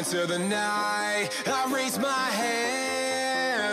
Into the night, I raise my hand